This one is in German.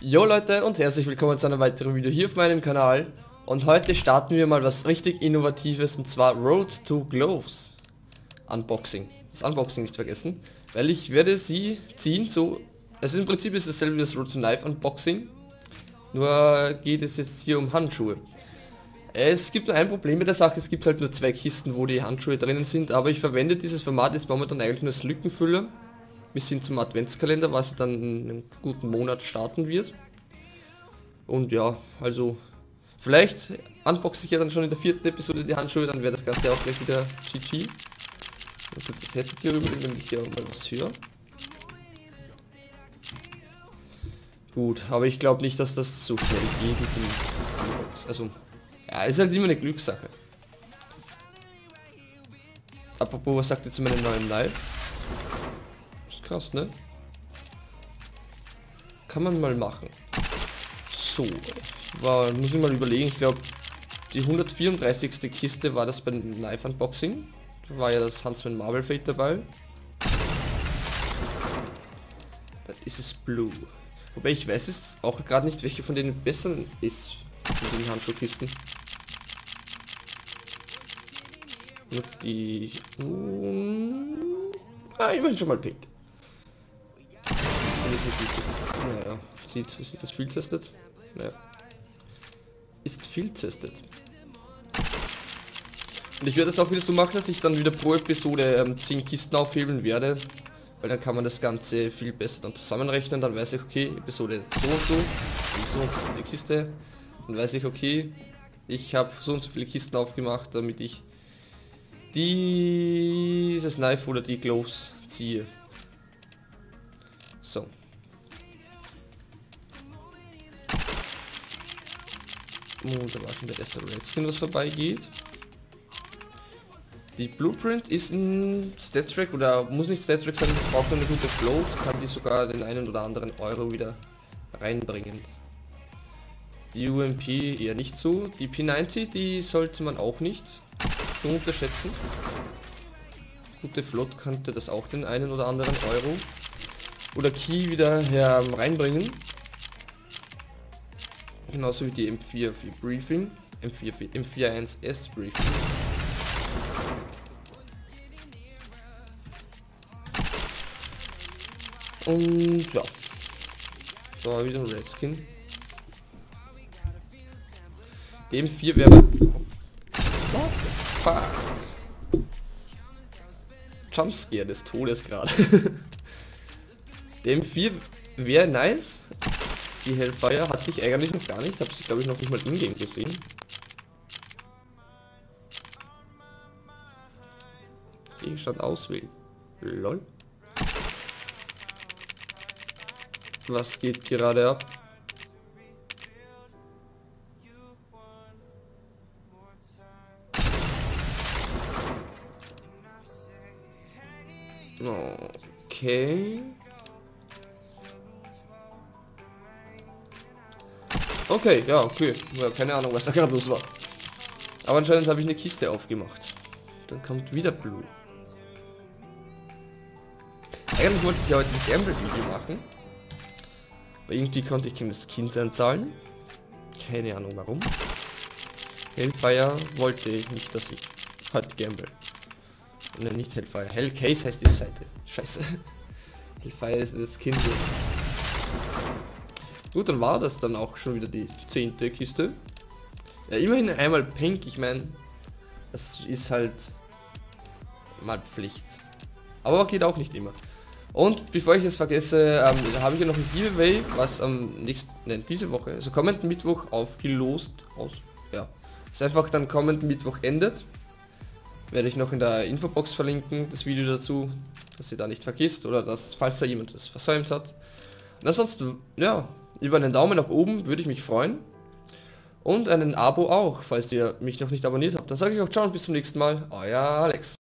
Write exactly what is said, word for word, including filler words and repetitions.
Jo Leute und herzlich willkommen zu einem weiteren Video hier auf meinem Kanal. Und heute starten wir mal was richtig Innovatives, und zwar Road to Gloves Unboxing. Das Unboxing nicht vergessen, weil ich werde sie ziehen. So, also im Prinzip ist dasselbe wie das Road to Knife Unboxing, nur geht es jetzt hier um Handschuhe. Es gibt nur ein Problem mit der Sache, es gibt halt nur zwei Kisten, wo die Handschuhe drinnen sind, aber ich verwende dieses Format jetzt momentan eigentlich nur als Lückenfüller. Wir sind zum Adventskalender, was dann in einem guten Monat starten wird. Und ja, also vielleicht unboxe ich ja dann schon in der vierten Episode die Handschuhe, dann wäre das Ganze auch gleich wieder G G. Ich muss das Headset hier rüberlegen, damit ich hier auch mal was höre. Gut, aber ich glaube nicht, dass das so schnell geht mit dem Unbox. Also, ja, ist halt immer eine Glückssache. Apropos, was sagt ihr zu meinem neuen Live? Krass, ne? Kann man mal machen. So, war, muss ich mal überlegen, ich glaube die hundertvierunddreißigste Kiste war das beim Knife Unboxing. Da war ja das Hansmann Marvel Fate dabei. Das ist es Blue. Wobei ich weiß jetzt auch gerade nicht, welche von denen besser ist mit den Handschuhkisten. Nur die... Uh, ah, ich mein schon mal pink. Naja, sieht, ist das viel testet? Naja. Ist viel testet. Und ich werde es auch wieder so machen, dass ich dann wieder pro Episode ähm, zehn Kisten aufhebeln werde. Weil dann kann man das Ganze viel besser dann zusammenrechnen. Dann weiß ich, okay, Episode so und so, und so und so viele Kiste. Dann weiß ich, okay, ich habe so und so viele Kisten aufgemacht, damit ich dieses Knife oder die Gloves ziehe. So. Und da war schon der erste Redskin, was vorbeigeht. Die Blueprint ist in Stat-Track, oder muss nicht Stat-Track sein, braucht eine gute Float, kann die sogar den einen oder anderen Euro wieder reinbringen. Die U M P eher nicht so. Die P neunzig, die sollte man auch nicht so unterschätzen. Gute Float könnte das auch den einen oder anderen Euro oder Key wieder her reinbringen. Genauso wie die M vier für Briefing, M vier für M vier eins S Briefing. Und ja, so wieder ein Redskin. Die M vier wäre... What the fuck? Jumpscare des Todes gerade. Die M vier wäre nice. Die Hellfire hatte ich eigentlich noch gar nicht, habe sie glaube ich noch nicht mal in-game gesehen. Gegenstand auswählen. Lol. Was geht gerade ab? Okay. Okay, ja, okay. Ja, keine Ahnung, was da gerade los war. Aber anscheinend habe ich eine Kiste aufgemacht. Dann kommt wieder Blue. Eigentlich wollte ich ja heute ein Gamble-Video machen. Aber irgendwie konnte ich keine Skins einzahlen. Keine Ahnung warum. Hellfire wollte ich nicht, dass ich halt Gamble. Nein, nicht Hellfire. Hellcase heißt die Seite. Scheiße. Hellfire ist das Kind. Gut, dann war das dann auch schon wieder die zehnte Kiste. Ja, immerhin einmal pink, ich meine, das ist halt mal Pflicht. Aber geht auch nicht immer. Und bevor ich es vergesse, ähm, habe ich ja noch ein Giveaway, was am nächsten, nein, diese Woche, also kommenden Mittwoch aufgelost aus. Ja, ist einfach dann kommenden Mittwoch endet. Werde ich noch in der Infobox verlinken, das Video dazu, dass ihr da nicht vergisst oder dass, falls da jemand das versäumt hat. Und ansonsten, ja, über einen Daumen nach oben würde ich mich freuen. Und einen Abo auch, falls ihr mich noch nicht abonniert habt. Dann sage ich auch ciao und bis zum nächsten Mal. Euer Alex.